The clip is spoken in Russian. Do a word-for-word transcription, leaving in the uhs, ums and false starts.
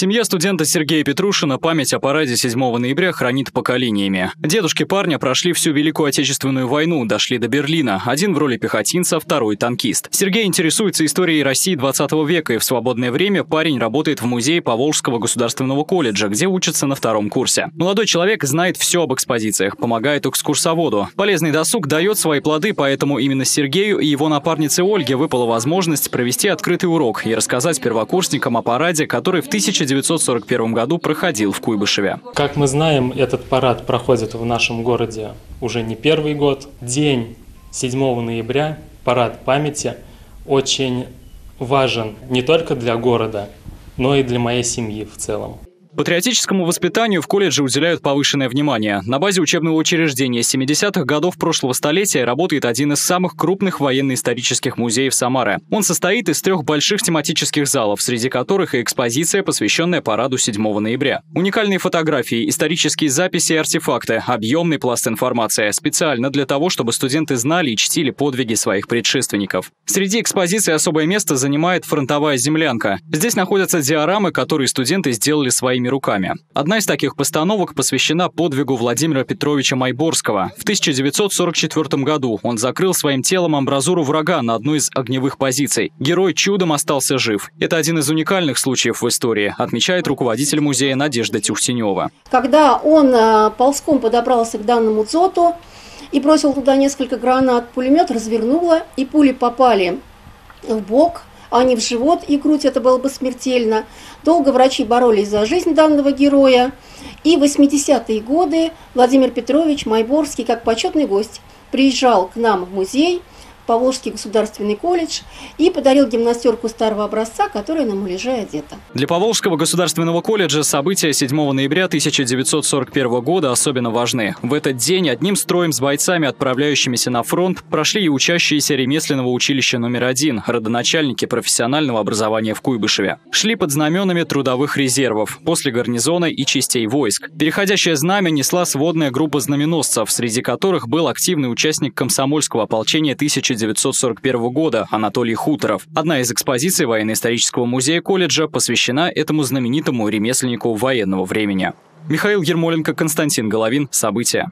Семья студента Сергея Петрушина память о параде седьмого ноября хранит поколениями. Дедушки парня прошли всю Великую Отечественную войну, дошли до Берлина. Один в роли пехотинца, второй танкист. Сергей интересуется историей России двадцатого века, и в свободное время парень работает в музее Поволжского государственного колледжа, где учится на втором курсе. Молодой человек знает все об экспозициях, помогает экскурсоводу. Полезный досуг дает свои плоды, поэтому именно Сергею и его напарнице Ольге выпала возможность провести открытый урок и рассказать первокурсникам о параде, который в тысяча девятьсот сорок первом году проходил в Куйбышеве. Как мы знаем, этот парад проходит в нашем городе уже не первый год. День седьмого ноября, парад памяти, очень важен не только для города, но и для моей семьи в целом. Патриотическому воспитанию в колледже уделяют повышенное внимание. На базе учебного учреждения семидесятых годов прошлого столетия работает один из самых крупных военно-исторических музеев Самары. Он состоит из трех больших тематических залов, среди которых и экспозиция, посвященная параду седьмого ноября. Уникальные фотографии, исторические записи и артефакты, объемный пласт информации, специально для того, чтобы студенты знали и чтили подвиги своих предшественников. Среди экспозиций особое место занимает фронтовая землянка. Здесь находятся диорамы, которые студенты сделали своими руками. Одна из таких постановок посвящена подвигу Владимира Петровича Майборского. В тысяча девятьсот сорок четвёртом году он закрыл своим телом амбразуру врага на одной из огневых позиций. Герой чудом остался жив. Это один из уникальных случаев в истории, отмечает руководитель музея Надежда Тюхтенева. Когда он ползком подобрался к данному дзоту и бросил туда несколько гранат, пулемет развернуло, и пули попали в бок, а не в живот и грудь, это было бы смертельно. Долго врачи боролись за жизнь данного героя. И в восьмидесятые годы Владимир Петрович Майборский, как почетный гость, приезжал к нам в музей, Поволжский государственный колледж, и подарил гимнастерку старого образца, которая на муляже одета. Для Поволжского государственного колледжа события седьмого ноября тысяча девятьсот сорок первого года особенно важны. В этот день одним строем с бойцами, отправляющимися на фронт, прошли и учащиеся ремесленного училища номер один, родоначальники профессионального образования в Куйбышеве. Шли под знаменами трудовых резервов, после гарнизона и частей войск. Переходящее знамя несла сводная группа знаменосцев, среди которых был активный участник комсомольского ополчения тысяча девятьсот сорок первого года Анатолий Хуторов. Одна из экспозиций военно-исторического музея колледжа посвящена этому знаменитому ремесленнику военного времени. Михаил Ермоленко, Константин Головин. События.